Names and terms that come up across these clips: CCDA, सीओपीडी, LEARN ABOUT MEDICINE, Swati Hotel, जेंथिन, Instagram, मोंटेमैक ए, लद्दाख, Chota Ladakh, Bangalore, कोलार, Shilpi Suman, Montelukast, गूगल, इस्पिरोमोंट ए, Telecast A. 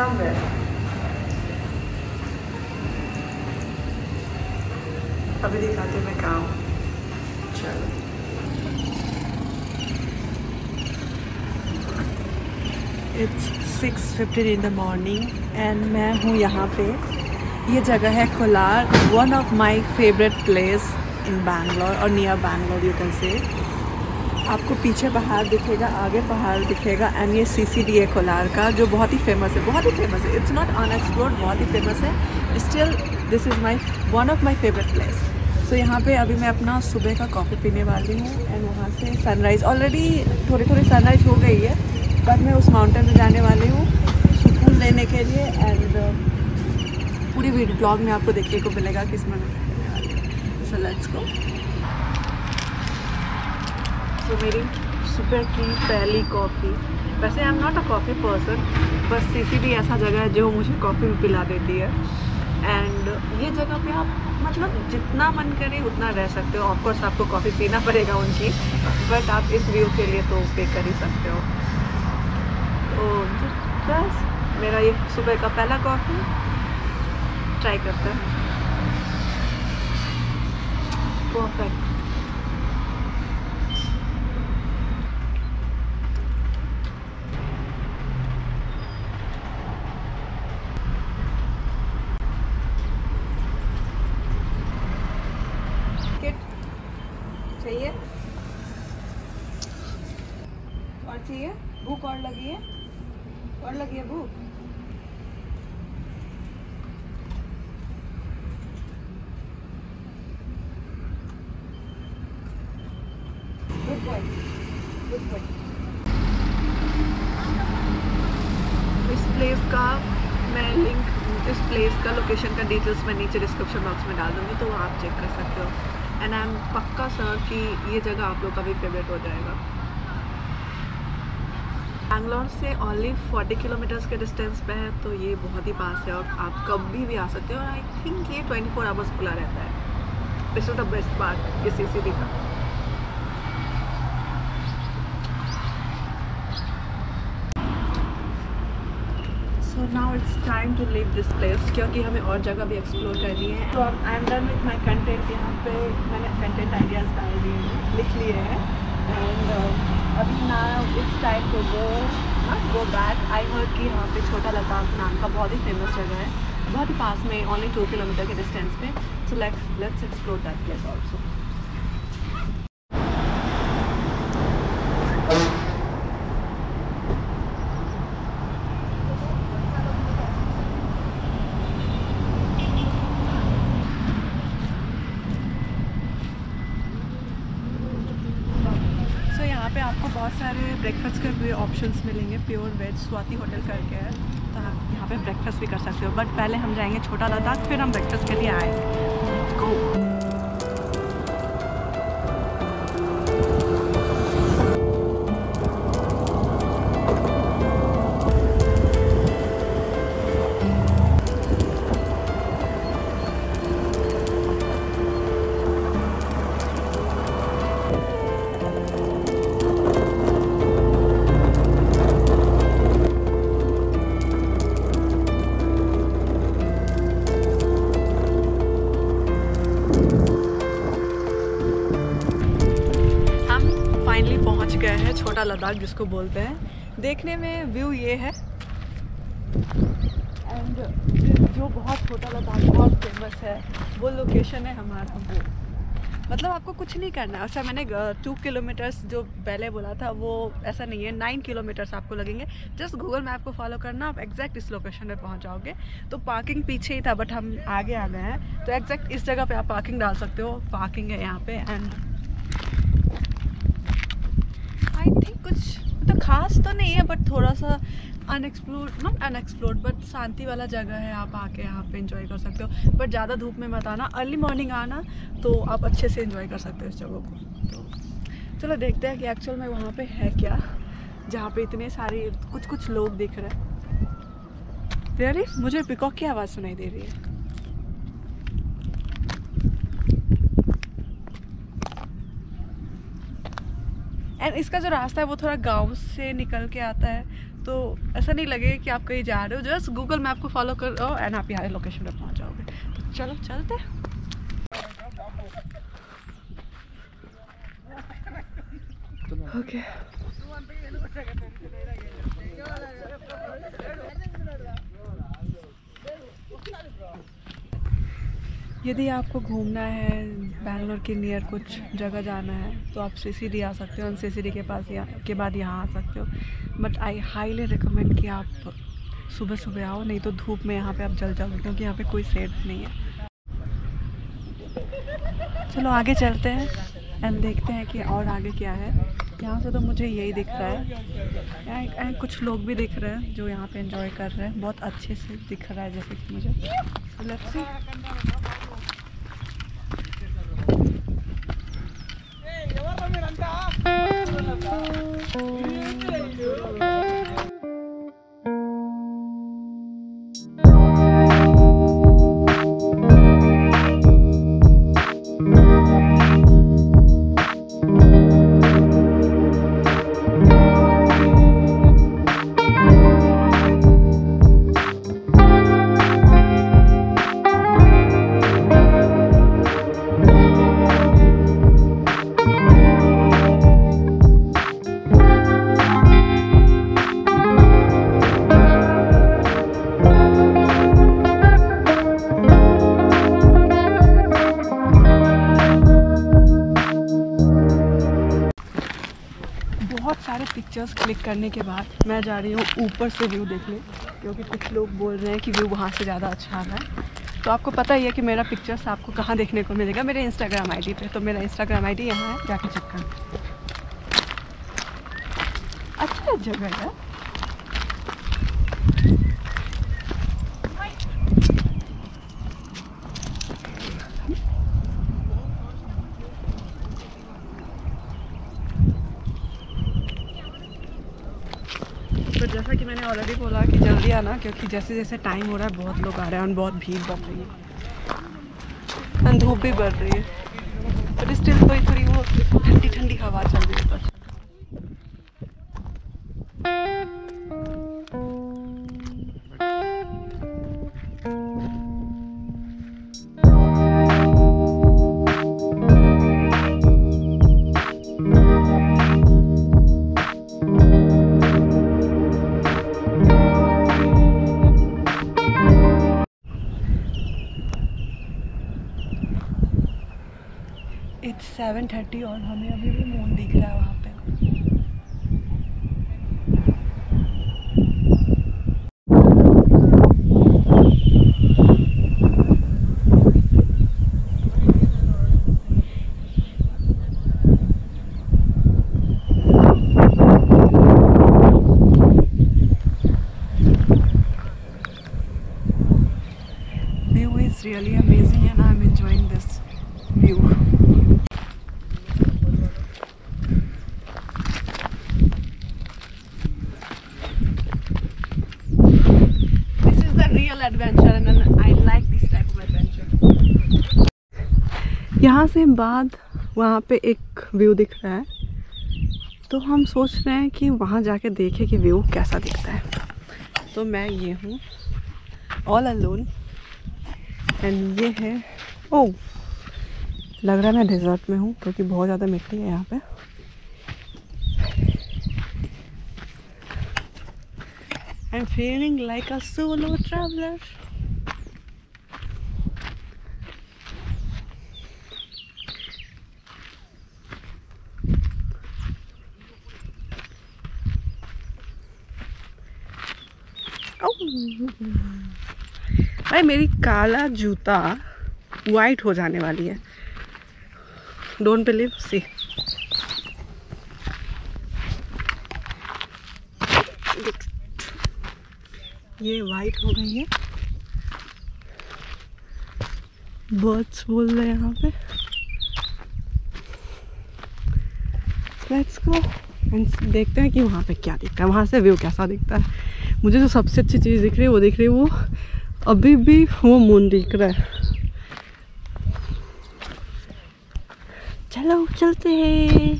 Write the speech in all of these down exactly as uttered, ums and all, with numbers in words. somewhere. अभी दिखाती हूँ मैं कहाँ हूँ, चलो। It's six fifteen in the morning and मैं हूँ यहाँ पे। ये जगह है कोलार, one of my favorite place in Bangalore और near Bangalore you can say। आपको पीछे पहाड़ दिखेगा, आगे पहाड़ दिखेगा एंड ये C C D A कोलार का जो बहुत ही फेमस है, बहुत ही फेमस है। इट्स नॉट अनएक्सप्लोर्ड, बहुत ही फेमस है। Still this is my one of my favourite place. तो यहाँ पे अभी मैं अपना सुबह का कॉफ़ी पीने वाली हूँ एंड वहाँ से सनराइज़, ऑलरेडी थोड़ी थोड़ी सनराइज़ हो गई है, बट मैं उस माउंटेन पे जाने वाली हूँ सुकून लेने के लिए एंड पूरी वीडियो ब्लॉग में आपको देखने को मिलेगा कि इसमें सो लेट्स गो। सो मेरी सुबह की पहली कॉफ़ी, वैसे I am not a coffee person, बस C C D A ऐसा जगह है जो मुझे कॉफ़ी पिला देती है। एंड ये जगह पे आप मतलब जितना मन करे उतना रह सकते हो, ऑफकोर्स आपको कॉफ़ी पीना पड़ेगा उनकी, बट आप इस व्यू के लिए तो पे कर ही सकते हो। तो बस मेरा ये सुबह का पहला कॉफ़ी, ट्राई करते हैं। परफेक्ट। चाहिए और चाहिए, भूख और लगी है, और लगी है भूख। Good boy, good boy. इस प्लेस का मैं लिंक, इस प्लेस का लोकेशन का डिटेल्स मैं नीचे डिस्क्रिप्शन बॉक्स में डाल दूँगी, तो आप चेक कर सकते हो। एंड आई एम पक्का श्योर कि ये जगह आप लोग का भी फेवरेट हो जाएगा। बैंगलोर से ओनली चालीस किलोमीटर्स के डिस्टेंस पे है, तो ये बहुत ही पास है और आप कभी भी आ सकते हो। आई थिंक ये चौबीस आवर्स खुला रहता है। This is the best part ये C C D A का। So now it's time to leave this place क्योंकि हमें और जगह भी एक्सप्लोर करनी है। So I'm done with my content। यहाँ पे मैंने content ideas डाल दिए हैं, लिख लिए हैं and अभी ना it's time to go not go back। I heard कि यहाँ पे छोटा लद्दाख नाम का बहुत ही famous जगह है, बहुत ही पास में only two किलोमीटर के distance पे। So let's let's explore that place also। पे आपको बहुत सारे ब्रेकफास्ट के भी ऑप्शंस मिलेंगे। प्योर वेज स्वाति होटल करके है, तो आप यहाँ पे ब्रेकफास्ट भी कर सकते हो, बट पहले हम जाएंगे छोटा लद्दाख, फिर हम ब्रेकफास्ट के लिए आएंगे। Let's go. छोटा लद्दाख जिसको बोलते हैं, देखने में व्यू ये है एंड जो बहुत छोटा लद्दाख बहुत फेमस है वो लोकेशन है हमारा। वो मतलब आपको कुछ नहीं करना है। अच्छा, मैंने टू किलोमीटर्स जो पहले बोला था वो ऐसा नहीं है, नाइन किलोमीटर्स आपको लगेंगे। जस्ट गूगल मैप को फॉलो करना, आप एग्जैक्ट इस लोकेशन पे पहुंच जाओगे। तो पार्किंग पीछे ही था बट हम आगे आ गए हैं, तो एग्जैक्ट इस जगह पर आप पार्किंग डाल सकते हो। पार्किंग है यहाँ पे एंड कुछ तो खास तो नहीं है, बट थोड़ा सा अनएक्सप्लोर्ड, नॉट अनएक्सप्लोर्ड बट शांति वाला जगह है। आप आके यहाँ पे एंजॉय कर सकते हो, बट ज़्यादा धूप में मत आना, अर्ली मॉर्निंग आना तो आप अच्छे से एंजॉय कर सकते हो इस जगह को। तो चलो देखते हैं कि एक्चुअल में वहाँ पे है क्या, जहाँ पे इतने सारे कुछ कुछ लोग दिख रहे हैं। रियली मुझे पिकॉक की आवाज़ सुनाई दे रही है। एंड इसका जो रास्ता है वो थोड़ा गांव से निकल के आता है, तो ऐसा नहीं लगे कि आप कहीं जा रहे हो, जस्ट गूगल मैप को फॉलो करो एंड आप यहाँ लोकेशन पर पहुँच जाओगे। तो चलो चलते। ओके यदि आपको घूमना है, बैंगलोर के नियर कुछ जगह जाना है तो आप सीसीडी आ सकते हो और सीसीडी के पास या, के बाद यहाँ आ सकते हो। बट आई हाईली रिकमेंड कि आप सुबह सुबह आओ, नहीं तो धूप में यहाँ पे आप जल जाओगे क्योंकि यहाँ पे कोई शेड नहीं है। चलो आगे चलते हैं एंड देखते हैं कि और आगे क्या है। यहाँ से तो मुझे यही दिख रहा है। यहाँ कुछ लोग भी दिख रहे हैं जो यहाँ पे एंजॉय कर रहे हैं, बहुत अच्छे से दिख रहा है जैसे कि मुझे। Let's see. पिक्चर्स क्लिक करने के बाद मैं जा रही हूँ ऊपर से व्यू देखने, क्योंकि कुछ लोग बोल रहे हैं कि व्यू वहाँ से ज़्यादा अच्छा आ रहा है। तो आपको पता ही है कि मेरा पिक्चर्स आपको कहाँ देखने को मिलेगा, मेरे इंस्टाग्राम आईडी पे। तो मेरा इंस्टाग्राम आईडी यहाँ है, जाके चेक कर। अच्छा जगह है। जैसा कि मैंने ऑलरेडी बोला कि जल्दी आना, क्योंकि जैसे जैसे टाइम हो रहा है बहुत लोग आ रहे हैं और बहुत भीड़ बढ़ रही है और धूप भी बढ़ रही है। बट स्टिल कोई थोड़ी वो ठंडी ठंडी हवा चल रही है। सेवन थर्टी और हमें अभी भी मून दिख रहा है वहाँ पे। View is really amazing and I'm enjoying this view. Adventure and I like this type of adventure. यहाँ से बाद वहाँ पे एक व्यू दिख रहा है, तो हम सोच रहे हैं कि वहाँ जाके देखें कि व्यू कैसा दिखता है। तो मैं ये हूँ ऑल अलोन एंड ये है, ओह लग रहा है मैं डेजर्ट में हूँ क्योंकि बहुत ज़्यादा मिट्टी है यहाँ पे। I'm feeling like a solo traveler. Oh, भाई मेरी काला जूता वाइट हो जाने वाली है। Don't believe, see. ये वाइट हो गई है। बर्ड्स बोल रहे हैं यहाँ पे। लेट्स गो एंड देखते हैं कि वहाँ पे क्या दिखता है, वहाँ से व्यू कैसा दिखता है। मुझे जो सबसे अच्छी चीज़ दिख रही है वो दिख रही है, वो अभी भी वो मून दिख रहा है। चलो चलते हैं।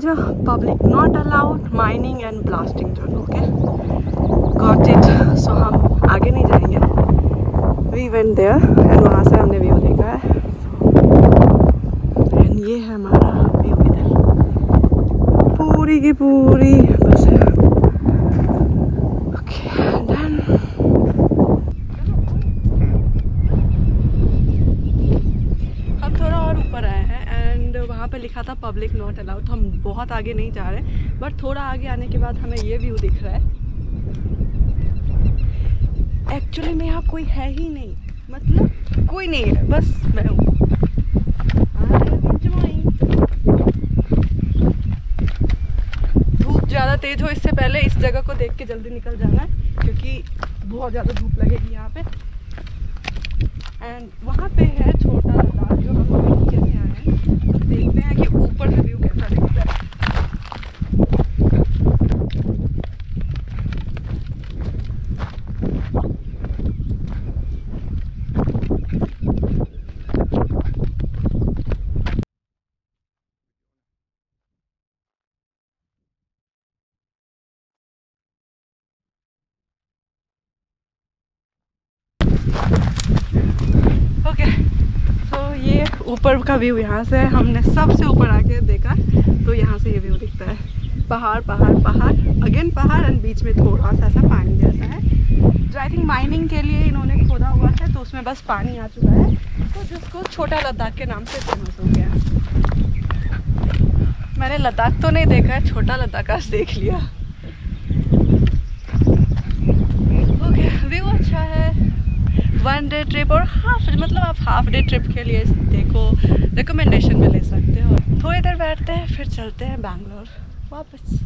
समझो, public not allowed, mining and blasting zone. Okay got it. So हम आगे नहीं जाएंगे, वी वेंट देयर एंड वहाँ से हमने व्यू देखा है। so, एंड ये है हमारा व्यू इधर पूरी की पूरी बस है। लिखा था पब्लिक नॉट अलाउड, हम बहुत आगे नहीं जा रहे, बट थोड़ा आगे आने के बाद हमें ये व्यू दिख रहा है। एक्चुअली में यहाँ कोई है ही नहीं, मतलब कोई नहीं है, बस मैं हूँ। धूप ज़्यादा तेज हो इससे पहले इस जगह को देख के जल्दी निकल जाना है, क्योंकि बहुत ज़्यादा धूप लगेगी यहाँ पे। एंड वहाँ पे है छोटा लद्दाख, जो हम नीचे से आए हैं, तो देखते हैं कि ऊपर से व्यू कैसा दिखता है। ऊपर का व्यू यहाँ से है, हमने सबसे ऊपर आके देखा तो यहाँ से ये व्यू दिखता है। पहाड़ पहाड़ पहाड़, अगेन पहाड़, एंड बीच में थोड़ा सा ऐसा पानी जैसा है, जो आई थिंक माइनिंग के लिए इन्होंने खोदा हुआ है, तो उसमें बस पानी आ चुका है, तो जिसको छोटा लद्दाख के नाम से फेमस हो गया। मैंने लद्दाख तो नहीं देखा है, छोटा लद्दाख का देख लिया। ओके व्यू अच्छा है, वन डे ट्रिप और हाफ, मतलब आप हाफ डे ट्रिप के लिए देखो, रिकमेंडेशन में ले सकते हो। थोड़ी देर बैठते हैं फिर चलते हैं बैंगलोर वापस।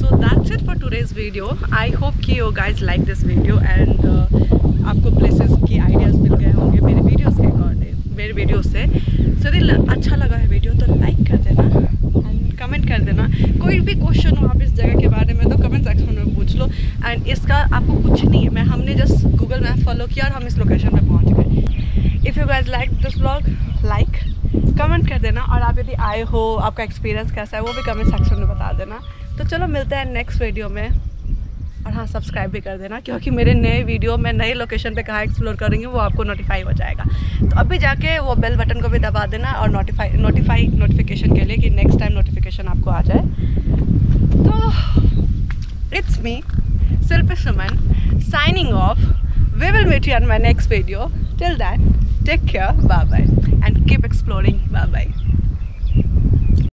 So that's it for today's video. I hope कि you guys like this video and आपको प्लेसेस की आइडियाज़ मिल गए होंगे मेरे वीडियोस के अकॉर्डिंग, मेरे वीडियो से। सो यदि अच्छा लगा है वीडियो तो लाइक कर देना, कमेंट कर देना, कोई भी क्वेश्चन हो आप इस जगह के बारे में तो कमेंट सेक्शन में पूछ लो। एंड इसका आपको कुछ नहीं है, मैं हमने जस्ट गूगल मैप फॉलो किया और हम इस लोकेशन पे पहुंच गए। If you guys like this vlog, like comment कर देना, और आप यदि आए हो आपका एक्सपीरियंस कैसा है वो भी कमेंट सेक्शन में बता देना। तो चलो मिलते हैं नेक्स्ट वीडियो में, और हाँ सब्सक्राइब भी कर देना, क्योंकि मेरे नए वीडियो में नए लोकेशन पे कहाँ एक्सप्लोर करेंगे वो आपको नोटिफाई हो जाएगा। तो अभी जाके वो बेल बटन को भी दबा देना, और नोटिफाई नोटिफाई नोटिफिकेशन के लिए कि नेक्स्ट टाइम नोटिफिकेशन आपको आ जाए। तो it's me Shilpi Suman signing off. We will meet you on my next video. Till then, take care, bye bye, and keep exploring. Bye bye.